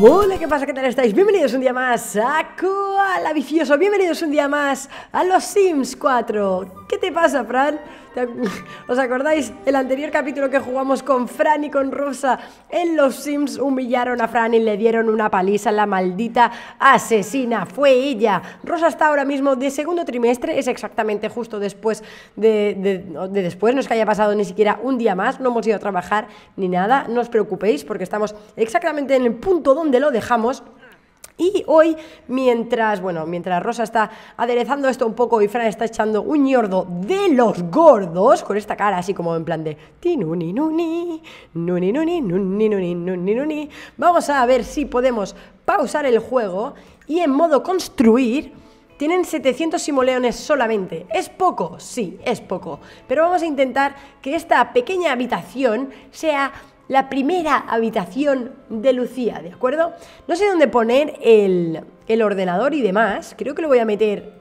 Hola, ¿qué pasa? ¿Qué tal estáis? Bienvenidos un día más a Koala Vicioso. Bienvenidos un día más a Los Sims 4. ¿Qué te pasa, Fran? ¿Os acordáis? El anterior capítulo que jugamos con Fran y con Rosa en Los Sims humillaron a Fran y le dieron una paliza a la maldita asesina. Fue ella. Rosa está ahora mismo de segundo trimestre. Es exactamente justo después de después. No es que haya pasado ni siquiera un día más. No hemos ido a trabajar ni nada. No os preocupéis porque estamos exactamente en el punto donde lo dejamos. Y hoy, mientras Rosa está aderezando esto un poco y Fran está echando un ñordo de los gordos, con esta cara así como en plan de tinuni nuni, nuni nuni, nuni nuni, nuni nuni, vamos a ver si podemos pausar el juego y en modo construir. Tienen 700 simoleones solamente. ¿Es poco? Sí, es poco. Pero vamos a intentar que esta pequeña habitación sea la primera habitación de Lucía, ¿de acuerdo? No sé dónde poner el ordenador y demás. Creo que lo voy a meter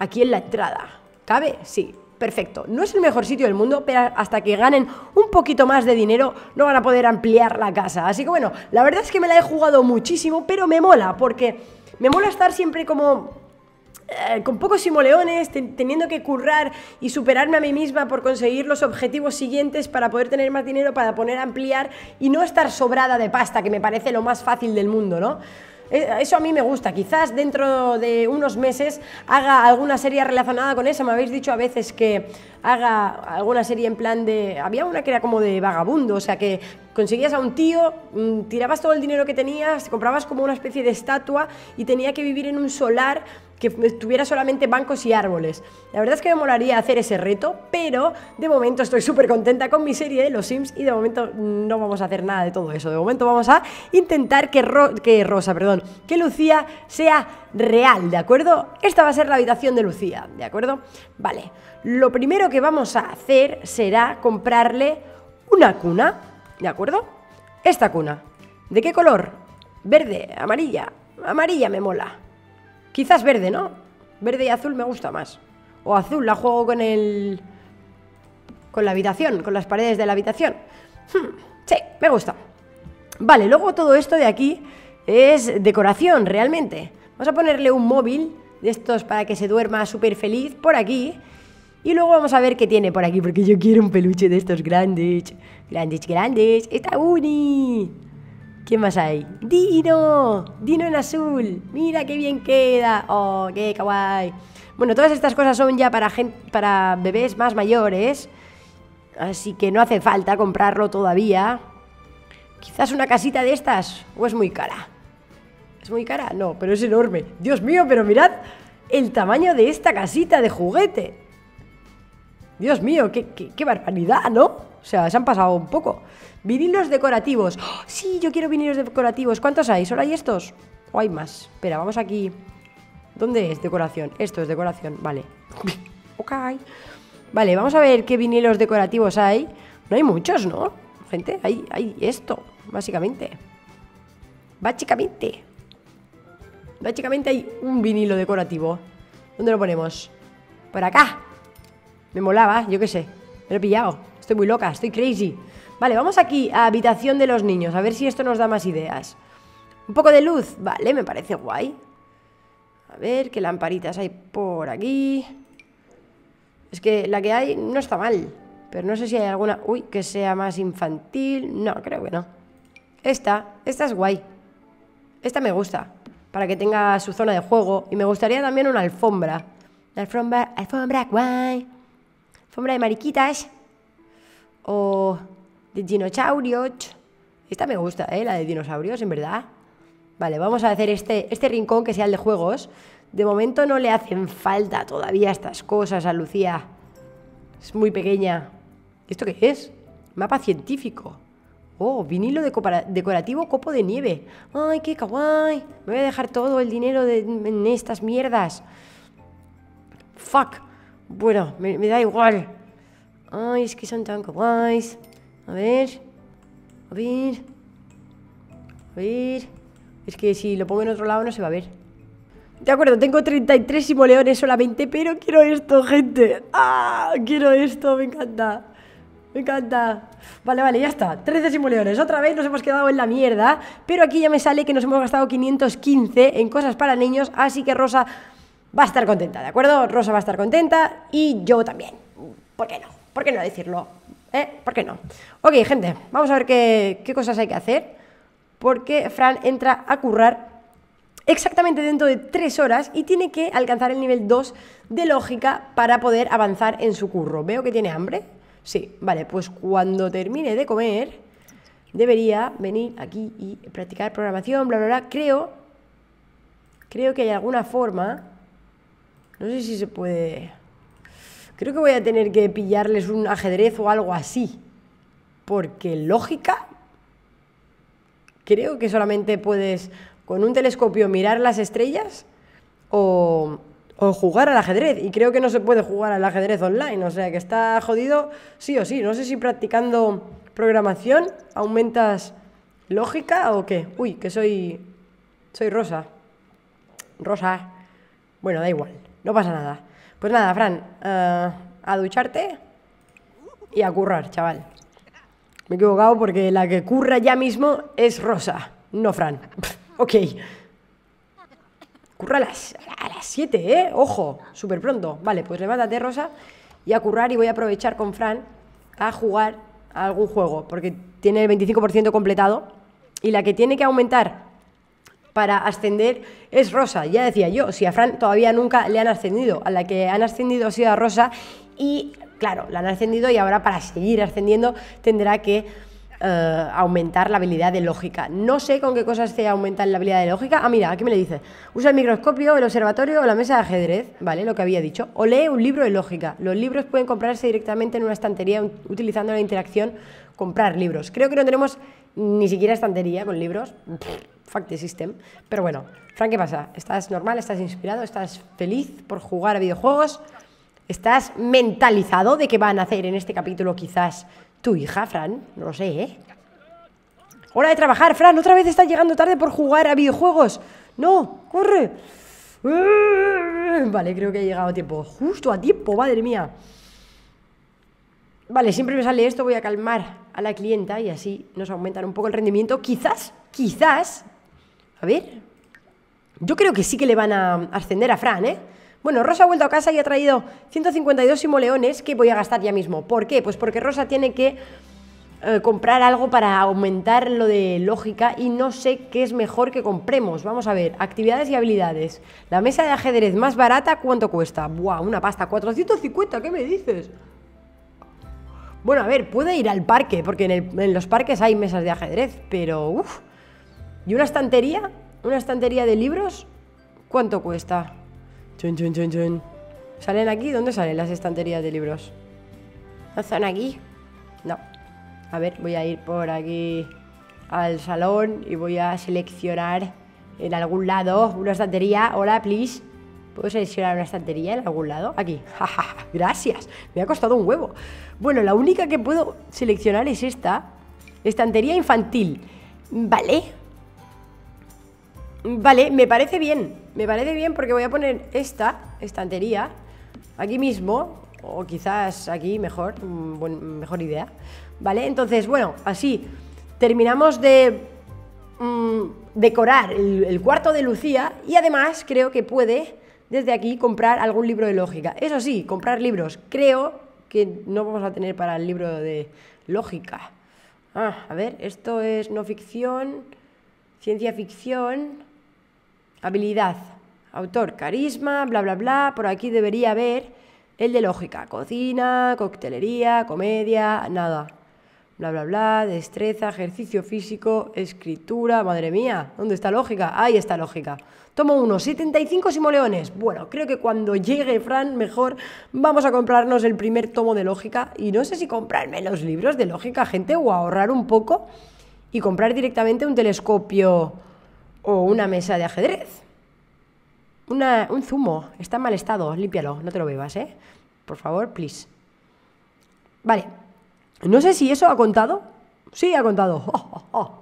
aquí en la entrada. ¿Cabe? Sí, perfecto. No es el mejor sitio del mundo, pero hasta que ganen un poquito más de dinero no van a poder ampliar la casa. Así que bueno, la verdad es que me la he jugado muchísimo, pero me mola, porque me mola estar siempre como con pocos simoleones, teniendo que currar y superarme a mí misma por conseguir los objetivos siguientes para poder tener más dinero, para poder ampliar y no estar sobrada de pasta, que me parece lo más fácil del mundo, ¿no? Eso a mí me gusta. Quizás dentro de unos meses haga alguna serie relacionada con eso. Me habéis dicho a veces que haga alguna serie en plan de... Había una que era como de vagabundo, o sea que conseguías a un tío, tirabas todo el dinero que tenías, comprabas como una especie de estatua y tenía que vivir en un solar que tuviera solamente bancos y árboles. La verdad es que me molaría hacer ese reto, pero de momento estoy súper contenta con mi serie de Los Sims y de momento no vamos a hacer nada de todo eso. De momento vamos a intentar que Lucía sea real, ¿de acuerdo? Esta va a ser la habitación de Lucía, ¿de acuerdo? Vale, lo primero que vamos a hacer será comprarle una cuna, ¿de acuerdo? Esta cuna. ¿De qué color? Verde, amarilla. Amarilla me mola. Quizás verde, ¿no? Verde y azul me gusta más. O azul, la juego con el... con la habitación, con las paredes de la habitación. Sí, me gusta. Vale, luego todo esto de aquí es decoración, realmente. Vamos a ponerle un móvil de estos para que se duerma súper feliz por aquí. Y luego vamos a ver qué tiene por aquí, porque yo quiero un peluche de estos grandes. Grandes, grandes. ¡Está uni! ¿Quién más hay? ¡Dino! ¡Dino en azul! ¡Mira qué bien queda! ¡Oh, qué kawaii! Bueno, todas estas cosas son ya para bebés más mayores. Así que no hace falta comprarlo todavía. Quizás una casita de estas. ¿O es muy cara? ¿Es muy cara? No, pero es enorme. ¡Dios mío! Pero mirad el tamaño de esta casita de juguete. ¡Dios mío! ¡Qué barbaridad! ¿No? O sea, se han pasado un poco. Vinilos decorativos. ¡Oh, sí, yo quiero vinilos decorativos! ¿Cuántos hay? ¿Solo hay estos? ¿O hay más? Espera, vamos aquí. ¿Dónde es decoración? Esto es decoración. Vale. Ok. Vale, vamos a ver qué vinilos decorativos hay. No hay muchos, ¿no? Gente, hay esto, básicamente. Básicamente. Básicamente hay un vinilo decorativo. ¿Dónde lo ponemos? Por acá. Me molaba, yo qué sé. Me lo he pillado. Estoy muy loca, estoy crazy. Vale, vamos aquí a habitación de los niños. A ver si esto nos da más ideas. Un poco de luz, vale, me parece guay. A ver, qué lamparitas hay por aquí. Es que la que hay no está mal. Pero no sé si hay alguna... Uy, que sea más infantil. No, creo que no. Esta es guay. Esta me gusta. Para que tenga su zona de juego. Y me gustaría también una alfombra. Alfombra guay. Alfombra de mariquitas. O de dinosaurios. Esta me gusta, la de dinosaurios, en verdad. Vale, vamos a hacer este rincón que sea el de juegos. De momento no le hacen falta todavía estas cosas a Lucía. Es muy pequeña. ¿Esto qué es? Mapa científico. Oh, vinilo decorativo, copo de nieve. Ay, qué kawaii. Me voy a dejar todo el dinero en estas mierdas. Fuck. Bueno, me da igual. Ay, es que son tan guays. A ver. A ver. A ver. Es que si lo pongo en otro lado no se va a ver. De acuerdo, tengo 33 simoleones solamente, pero quiero esto, gente. ¡Ah! Quiero esto, me encanta. Me encanta. Vale, vale, ya está. 13 simoleones. Otra vez nos hemos quedado en la mierda. Pero aquí ya me sale que nos hemos gastado 515 en cosas para niños. Así que Rosa va a estar contenta, ¿de acuerdo? Rosa va a estar contenta y yo también. ¿Por qué no? ¿Por qué no decirlo? ¿Por qué no? Ok, gente, vamos a ver qué cosas hay que hacer. Porque Fran entra a currar exactamente dentro de 3 horas y tiene que alcanzar el nivel 2 de lógica para poder avanzar en su curro. Veo que tiene hambre. Sí, vale, pues cuando termine de comer debería venir aquí y practicar programación, bla, bla, bla. Creo que hay alguna forma. No sé si se puede. Creo que voy a tener que pillarles un ajedrez o algo así. Porque lógica, creo que solamente puedes con un telescopio mirar las estrellas o jugar al ajedrez. Y creo que no se puede jugar al ajedrez online. O sea que está jodido sí o sí. No sé si practicando programación aumentas lógica o qué. Uy, que soy Rosa. Rosa. Bueno, da igual. No pasa nada. Pues nada, Fran, a ducharte y a currar, chaval. Me he equivocado porque la que curra ya mismo es Rosa, no Fran. Ok. Curra a las 7, ¿eh? Ojo, súper pronto. Vale, pues levántate, Rosa, y a currar. Y voy a aprovechar con Fran a jugar a algún juego, porque tiene el 25% completado. Y la que tiene que aumentar para ascender es Rosa. Ya decía yo, si a Fran todavía nunca le han ascendido. A la que han ascendido ha sido a Rosa. Y claro, la han ascendido y ahora para seguir ascendiendo tendrá que aumentar la habilidad de lógica. No sé con qué cosas se aumentan la habilidad de lógica. Ah, mira, aquí me le dice: usa el microscopio, el observatorio o la mesa de ajedrez. Vale, lo que había dicho. O lee un libro de lógica. Los libros pueden comprarse directamente en una estantería utilizando la interacción comprar libros. Creo que no tenemos ni siquiera estantería con libros. Fuck the system. Pero bueno, Fran, ¿qué pasa? ¿Estás normal? ¿Estás inspirado? ¿Estás feliz por jugar a videojuegos? ¿Estás mentalizado de qué van a hacer en este capítulo quizás tu hija, Fran? No lo sé, ¿eh? ¡Hora de trabajar, Fran! ¡Otra vez estás llegando tarde por jugar a videojuegos! ¡No! ¡Corre! Vale, creo que he llegado a tiempo. ¡Justo a tiempo! ¡Madre mía! Vale, siempre me sale esto. Voy a calmar a la clienta y así nos aumentan un poco el rendimiento. Quizás, quizás... A ver... Yo creo que sí que le van a ascender a Fran, ¿eh? Bueno, Rosa ha vuelto a casa y ha traído 152 simoleones que voy a gastar ya mismo. ¿Por qué? Pues porque Rosa tiene que comprar algo para aumentar lo de lógica y no sé qué es mejor que compremos. Vamos a ver, actividades y habilidades. La mesa de ajedrez más barata, ¿cuánto cuesta? ¡Buah, una pasta! ¡450! ¿Qué me dices? Bueno, a ver, puede ir al parque, porque en los parques hay mesas de ajedrez, pero... uff. ¿Y una estantería? ¿Una estantería de libros? ¿Cuánto cuesta? Chun, chun, chun, chun. ¿Salen aquí? ¿Dónde salen las estanterías de libros? ¿No están aquí? No. A ver, voy a ir por aquí al salón y voy a seleccionar en algún lado una estantería. Hola, please. ¿Puedo seleccionar una estantería en algún lado? Aquí. Gracias. Me ha costado un huevo. Bueno, la única que puedo seleccionar es esta. Estantería infantil. Vale. Vale, me parece bien. Me parece bien porque voy a poner esta estantería aquí mismo. O quizás aquí mejor. Mejor idea. Vale, entonces, bueno, así terminamos de decorar el cuarto de Lucía. Y además creo que puede... desde aquí comprar algún libro de lógica. Eso sí, comprar libros. Creo que no vamos a tener para el libro de lógica. Ah, a ver, esto es no ficción, ciencia ficción, habilidad, autor, carisma, bla, bla, bla. Por aquí debería haber el de lógica. Cocina, coctelería, comedia, nada. Bla, bla, bla, destreza, ejercicio físico, escritura... Madre mía, ¿dónde está lógica? Ahí está lógica. Tomo uno, 75 simoleones. Bueno, creo que cuando llegue Fran, mejor vamos a comprarnos el primer tomo de lógica. Y no sé si comprarme los libros de lógica, gente, o ahorrar un poco y comprar directamente un telescopio o una mesa de ajedrez. Un zumo, está en mal estado, límpialo, no te lo bebas, ¿eh? Por favor, please. Vale. No sé si eso ha contado. Sí, ha contado.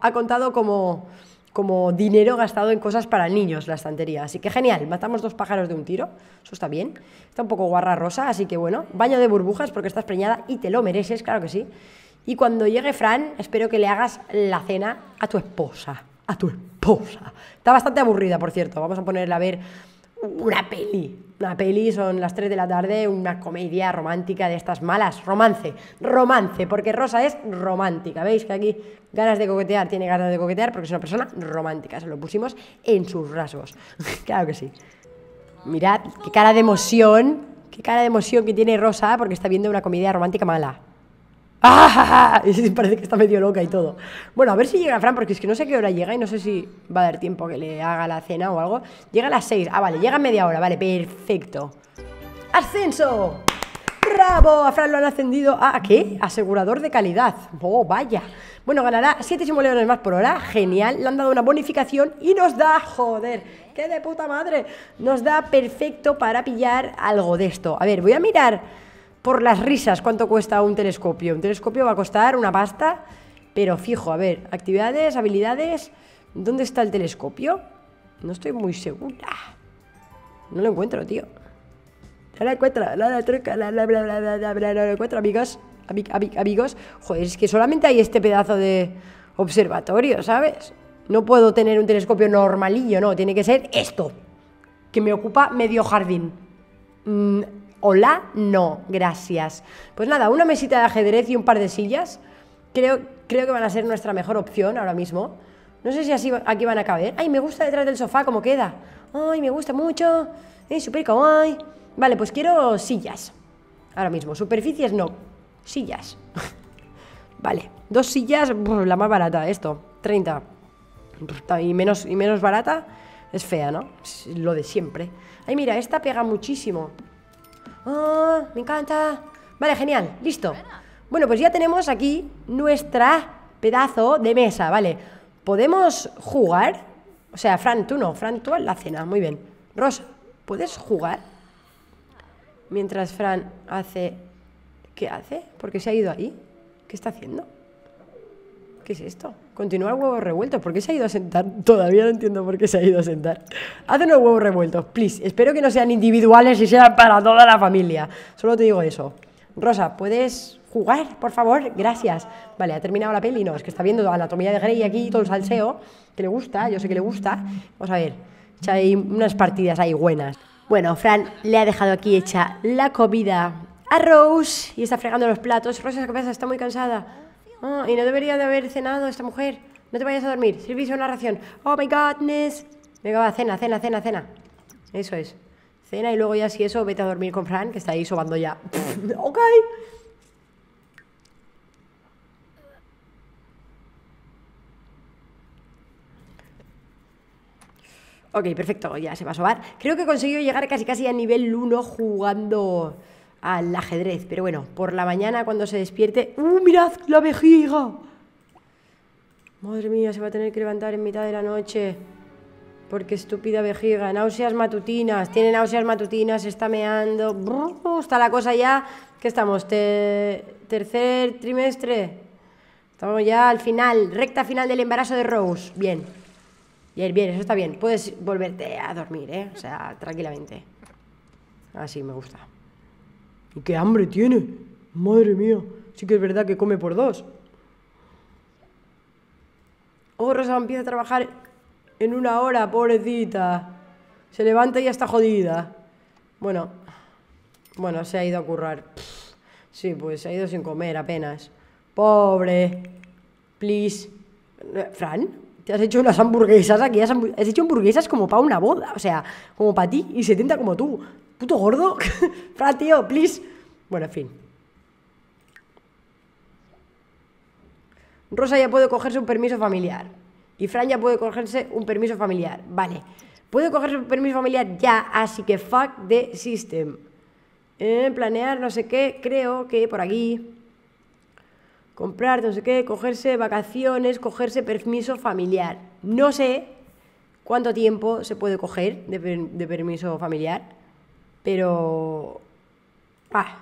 Ha contado como como dinero gastado en cosas para niños la estantería, así que genial, matamos dos pájaros de un tiro, eso está bien. Está un poco guarra rosa, así que bueno, baño de burbujas porque estás preñada y te lo mereces, claro que sí. Y cuando llegue Fran, espero que le hagas la cena a tu esposa, está bastante aburrida, por cierto. Vamos a ponerla a ver una peli, son las 3 de la tarde, una comedia romántica de estas malas, romance, porque Rosa es romántica, veis que aquí ganas de coquetear, tiene ganas de coquetear porque es una persona romántica, se lo pusimos en sus rasgos, claro que sí. Mirad, qué cara de emoción que tiene Rosa porque está viendo una comedia romántica mala. ¡Ah! Parece que está medio loca y todo. Bueno, a ver si llega Fran, porque es que no sé qué hora llega y no sé si va a dar tiempo que le haga la cena o algo. Llega a las 6, ah, vale, llega en media hora, vale, perfecto. ¡Ascenso! ¡Bravo! A Fran lo han ascendido a ¿qué? Asegurador de calidad. ¡Oh, vaya! Bueno, ganará 7 simoleones más por hora, genial, le han dado una bonificación y nos da, joder, ¡qué de puta madre! Nos da perfecto para pillar algo de esto. A ver, voy a mirar por las risas cuánto cuesta un telescopio. Un telescopio va a costar una pasta, pero fijo, a ver, actividades, habilidades. ¿Dónde está el telescopio? No estoy muy segura. No lo encuentro, tío. No lo encuentro, amigos, amigos. Joder, es que solamente hay este pedazo de observatorio, ¿sabes? No puedo tener un telescopio normalillo, no, tiene que ser esto, que me ocupa medio jardín. Hola, no, gracias. Pues nada, una mesita de ajedrez y un par de sillas creo que van a ser nuestra mejor opción ahora mismo. No sé si así aquí van a caber. Ay, me gusta detrás del sofá como queda. Ay, me gusta mucho. Es súper kawaii. Vale, pues quiero sillas ahora mismo, superficies no, sillas. Vale, 2 sillas, la más barata, esto, 30. Y menos barata es fea, ¿no? Es lo de siempre. Ay, mira, esta pega muchísimo. Oh, me encanta. Vale, genial, listo. Bueno, pues ya tenemos aquí nuestra pedazo de mesa, vale. ¿Podemos jugar? O sea, Fran, tú no, Fran, tú a la cena, muy bien. Rosa, ¿puedes jugar? Mientras Fran hace... ¿Qué hace? ¿Por qué se ha ido ahí? ¿Qué está haciendo? ¿Qué es esto? Continúa el huevo revuelto. ¿Por qué se ha ido a sentar? Todavía no entiendo por qué se ha ido a sentar. Haz unos huevos revueltos, please. Espero que no sean individuales y sean para toda la familia. Solo te digo eso. Rosa, ¿puedes jugar, por favor? Gracias. Vale, ha terminado la peli. No, es que está viendo Anatomía de Grey aquí, todo el salseo, que le gusta, yo sé que le gusta. Vamos a ver, hay unas partidas ahí buenas. Bueno, Fran le ha dejado aquí hecha la comida a Rose y está fregando los platos. Rosa, ¿qué pasa? Está muy cansada. Oh, y no debería de haber cenado esta mujer. No te vayas a dormir, sirvís una ración. Oh my godness. Venga, va, cena. Eso es. Cena y luego ya si eso, vete a dormir con Fran, que está ahí sobando ya. Ok. Ok, perfecto, ya se va a sobar. Creo que he conseguido llegar casi a nivel 1 jugando al ajedrez, pero bueno, por la mañana cuando se despierte... ¡Uh, mirad la vejiga! Madre mía, se va a tener que levantar en mitad de la noche porque estúpida vejiga, náuseas matutinas, tiene náuseas matutinas, se está meando. Brr, está la cosa ya, ¿qué estamos? ¿Tercer trimestre? Estamos ya al final, recta final del embarazo de Rose. Bien, bien, eso está bien, puedes volverte a dormir, ¿eh? O sea, tranquilamente. Así me gusta. ¿Y qué hambre tiene? Madre mía, sí que es verdad que come por 2. Oh, Rosa empieza a trabajar en 1 hora, pobrecita. Se levanta y ya está jodida. Bueno, se ha ido a currar. Sí, pues se ha ido sin comer apenas. Pobre. Please. Fran, te has hecho unas hamburguesas aquí. Has hecho hamburguesas como para una boda. O sea, como para ti y 70 como tú. ¿Puto gordo? Fran, tío, please. Bueno, en fin. Rosa ya puede cogerse un permiso familiar. Y Fran ya puede cogerse un permiso familiar. Vale. Puede cogerse un permiso familiar ya, así que fuck the system. Planear no sé qué, creo que por aquí. Comprar no sé qué, cogerse vacaciones, cogerse permiso familiar. No sé cuánto tiempo se puede coger de permiso familiar. Pero...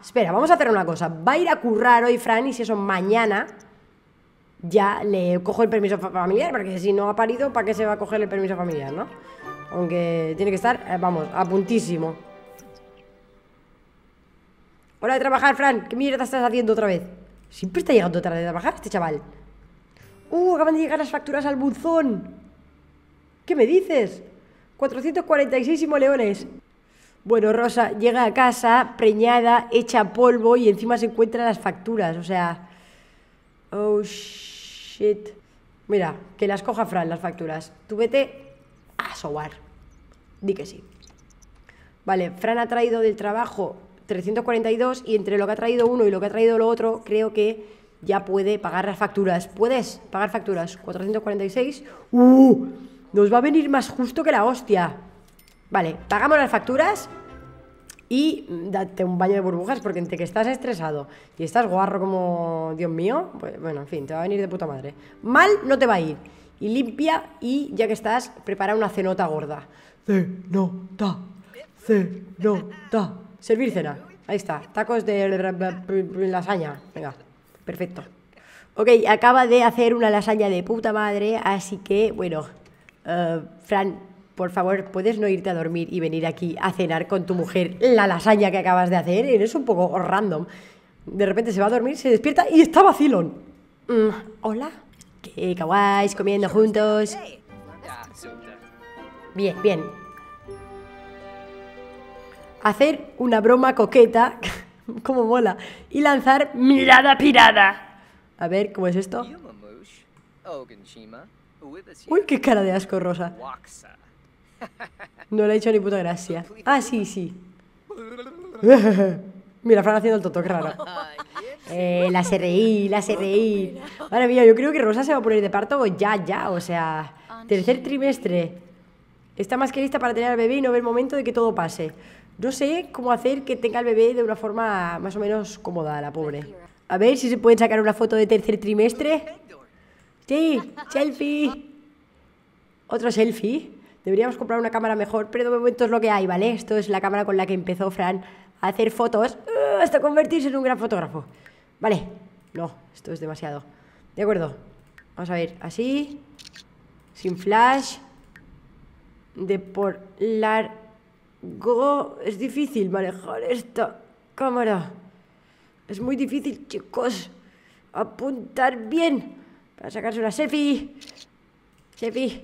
espera, vamos a hacer una cosa. Va a ir a currar hoy Fran y si eso mañana ya le cojo el permiso familiar, porque si no ha parido, ¿para qué se va a coger el permiso familiar, no? Aunque tiene que estar, vamos, a puntísimo. Hora de trabajar, Fran. ¿Qué mierda estás haciendo otra vez? Siempre está llegando tarde de trabajar este chaval. Acaban de llegar las facturas al buzón. ¿Qué me dices? 446 leones. Bueno, Rosa llega a casa preñada, hecha polvo, y encima se encuentran las facturas, o sea... Oh, shit. Mira, que las coja Fran, las facturas. Tú vete a sobar. Di que sí. Vale, Fran ha traído del trabajo 342, y entre lo que ha traído uno y lo que ha traído lo otro, creo que ya puede pagar las facturas. ¿Puedes pagar facturas? 446. Nos va a venir más justo que la hostia. Vale, pagamos las facturas y date un baño de burbujas, porque entre que estás estresado y estás guarro como Dios mío, pues bueno, en fin, te va a venir de puta madre. Mal no te va a ir. Y limpia, y ya que estás, prepara una cenota gorda. Cenota, cenota. Servir cena, ahí está, tacos de lasaña, venga, perfecto. Ok, acaba de hacer una lasaña de puta madre, así que bueno, Fran, por favor, ¿puedes no irte a dormir y venir aquí a cenar con tu mujer la lasaña que acabas de hacer? Eres un poco random. De repente se va a dormir, se despierta y está vacilón. ¿Hola? ¿Qué kawaiis comiendo juntos? Bien, bien. Hacer una broma coqueta, como mola, y lanzar mirada pirada. A ver, ¿cómo es esto? Uy, qué cara de asco, Rosa. No le he hecho ni puta gracia. Ah, sí, sí. Mira, Fran haciendo el toto, qué raro. La SRI, la SRI. Madre mía, yo creo que Rosa se va a poner de parto ya, o sea, tercer trimestre. Está más que lista para tener al bebé y no ve el momento de que todo pase. No sé cómo hacer que tenga al bebé de una forma más o menos cómoda, la pobre. A ver si se pueden sacar una foto de tercer trimestre. Sí, selfie. ¿Otro selfie? Deberíamos comprar una cámara mejor, pero de momento es lo que hay, ¿vale? Esto es la cámara con la que empezó Fran a hacer fotos hasta convertirse en un gran fotógrafo. Vale, no, esto es demasiado. De acuerdo, vamos a ver, así, sin flash, de por largo. Es difícil manejar esta cámara. Es muy difícil, chicos, apuntar bien para sacarse una selfie. Selfie.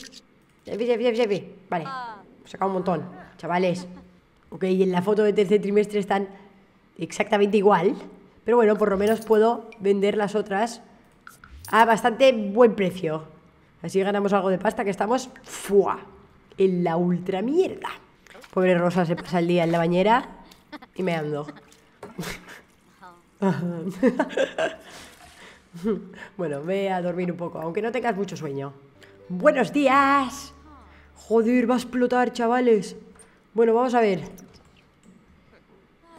Vale, hemos sacado un montón, chavales. Ok, y en la foto de tercer trimestre están exactamente igual, pero bueno, por lo menos puedo vender las otras a bastante buen precio. Así ganamos algo de pasta, que estamos ¡fua! En la ultra mierda. Pobre Rosa, se pasa el día en la bañera y me ando. Bueno, ve a dormir un poco, aunque no tengas mucho sueño. ¡Buenos días! Joder, va a explotar, chavales. Bueno, vamos a ver.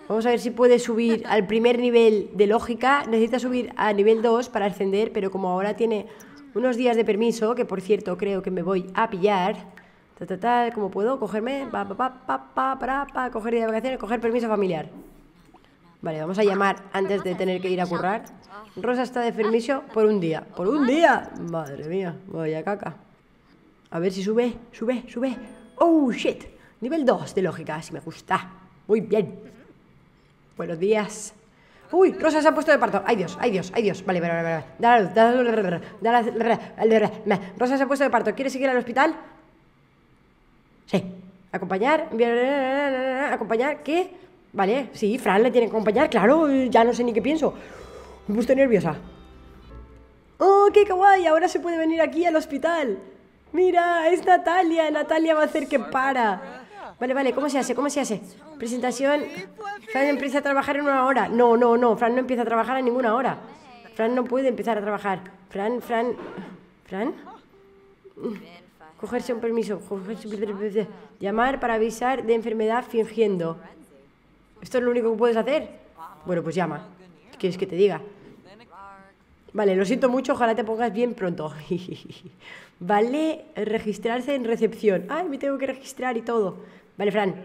Vamos a ver si puede subir al primer nivel de lógica. Necesita subir a nivel 2 para ascender, pero como ahora tiene unos días de permiso, que por cierto creo que me voy a pillar. ¿Cómo puedo? Cogerme. Coger día de vacaciones, coger permiso familiar. Vale, vamos a llamar antes de tener que ir a currar. Rosa está de permiso por un día. ¿Por un día? Madre mía, vaya caca. A ver si sube, sube. Oh, shit. Nivel 2 de lógica, si me gusta. Muy bien. Buenos días. Uy, Rosa se ha puesto de parto. Ay, Dios, ay, Dios, ay, Dios. Vale, vale, vale. Rosa se ha puesto de parto. ¿Quieres seguir al hospital? Sí. Acompañar. Acompañar, ¿qué? Vale, sí, Fran le tiene que acompañar, claro, ya no sé ni qué pienso. Me he puesto nerviosa. ¡Oh, qué kawaii! Ahora se puede venir aquí al hospital. Mira, es Natalia. Natalia va a hacer que para. Vale, vale, ¿cómo se hace? ¿Cómo se hace? Presentación. Fran empieza a trabajar en una hora. No, no, no, Fran no empieza a trabajar a ninguna hora. Fran no puede empezar a trabajar. Fran. Cogerse un permiso. Llamar para avisar de enfermedad fingiendo. ¿Esto es lo único que puedes hacer? Bueno, pues llama. ¿Qué quieres que te diga? Vale, lo siento mucho, ojalá te pongas bien pronto. Vale, registrarse en recepción. Ay, me tengo que registrar y todo. Vale, Fran.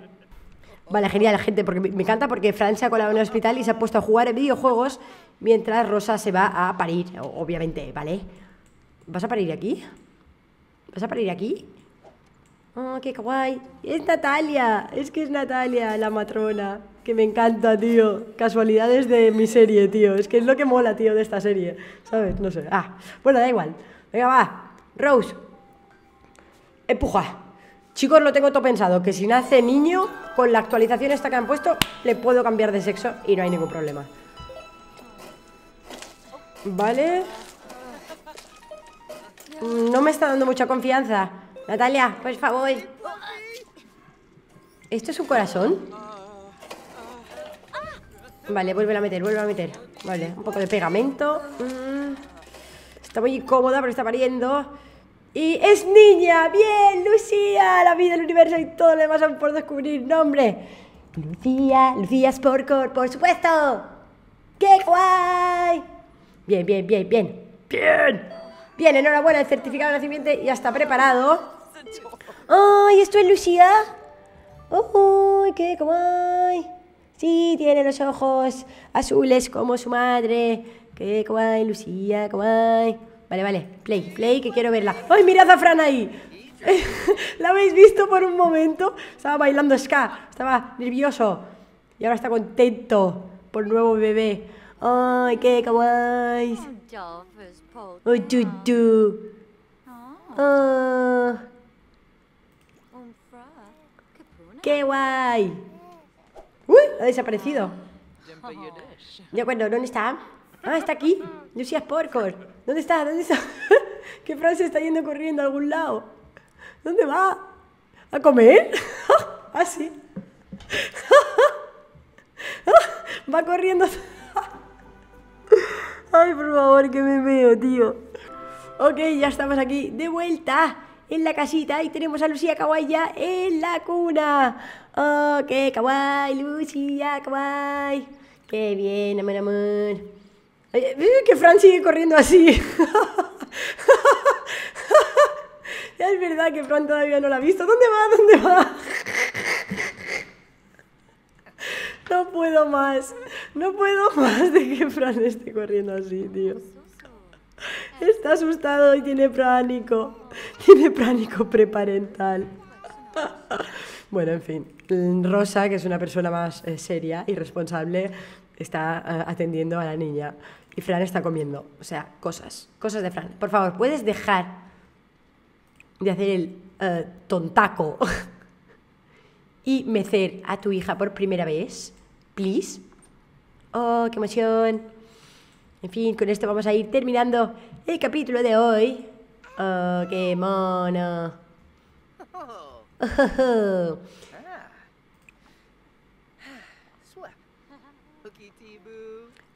Vale, genial, gente, porque me encanta porque Fran se ha colado en el hospital y se ha puesto a jugar en videojuegos mientras Rosa se va a parir, obviamente, ¿vale? ¿Vas a parir aquí? ¿Vas a parir aquí? ¡Oh, qué kawaii! ¡Es Natalia! Es que es Natalia, la matrona. Que me encanta, tío. Casualidades de mi serie, tío. Es que es lo que mola, tío, de esta serie. ¿Sabes? No sé. Ah, bueno, da igual. Venga, va. Rose. Empuja. Chicos, lo tengo todo pensado. Que si nace niño, con la actualización esta que han puesto, le puedo cambiar de sexo y no hay ningún problema. Vale. No me está dando mucha confianza. Natalia, por favor. ¿Esto es un corazón? Vale, vuelve a meter, vuelve a meter. Vale, un poco de pegamento. Está muy incómoda, pero está pariendo. ¡Y es niña! ¡Bien, Lucía! La vida, el universo y todo lo demás aún por descubrir. ¡Nombre! Lucía, Lucía Sporkor, por supuesto. ¡Qué guay! Bien, bien, bien, bien. ¡Bien! Bien, enhorabuena, el certificado de nacimiento ya está preparado. ¡Ay, esto es Lucía! ¡Oh, qué guay! Sí, tiene los ojos azules como su madre. ¡Qué guay, Lucía! ¡Guay! Vale, vale, play, play, que quiero verla. ¡Ay, mirad a Fran ahí! ¿La habéis visto por un momento? Estaba bailando ska, estaba nervioso. Y ahora está contento por nuevo bebé. ¡Ay, qué guay! ¡Ay, tutu! ¡Oh! ¡Qué guay! ¡Uy! Ha desaparecido. De acuerdo, ¿dónde está? Ah, está aquí. Lucía Sporkor. ¿Dónde está? ¿Dónde está? ¿Qué Fran se está yendo corriendo a algún lado? ¿Dónde va? ¿A comer? Ah, sí. Va corriendo. Ay, por favor, que me veo, tío. Ok, ya estamos aquí. De vuelta en la casita y tenemos a Lucía Kawaii ya en la cuna. ¡Oh, qué kawaii, Lucía Kawaii! ¡Qué bien, amor, amor! Que Fran sigue corriendo así. Es verdad que Fran todavía no la ha visto. ¿Dónde va? ¿Dónde va? No puedo más. No puedo más de que Fran esté corriendo así, tío. Está asustado y tiene pánico. Tiene pánico preparental. Bueno, en fin. Rosa, que es una persona más seria y responsable, está atendiendo a la niña. Y Fran está comiendo. O sea, cosas. Cosas de Fran. Por favor, ¿puedes dejar de hacer el tontaco y mecer a tu hija por primera vez? Please. Oh, qué emoción. En fin, con esto vamos a ir terminando el capítulo de hoy. ¡Oh, qué mono! Oh.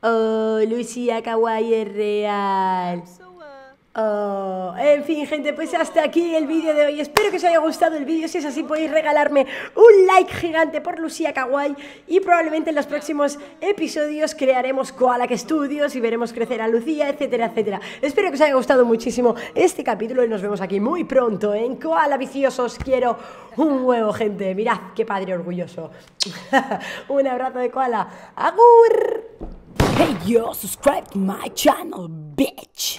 ¡Oh, Lucía Kawaii es real! Oh. En fin, gente, pues hasta aquí el vídeo de hoy. Espero que os haya gustado el vídeo. Si es así, podéis regalarme un like gigante por Lucía Kawaii. Y probablemente en los próximos episodios crearemos Koala Studios y veremos crecer a Lucía, etcétera, etcétera. Espero que os haya gustado muchísimo este capítulo y nos vemos aquí muy pronto en Koala Vicioso. Os quiero un huevo, gente. Mirad qué padre orgulloso. Un abrazo de koala. ¡Agur! Hey yo, subscribe to my channel, bitch.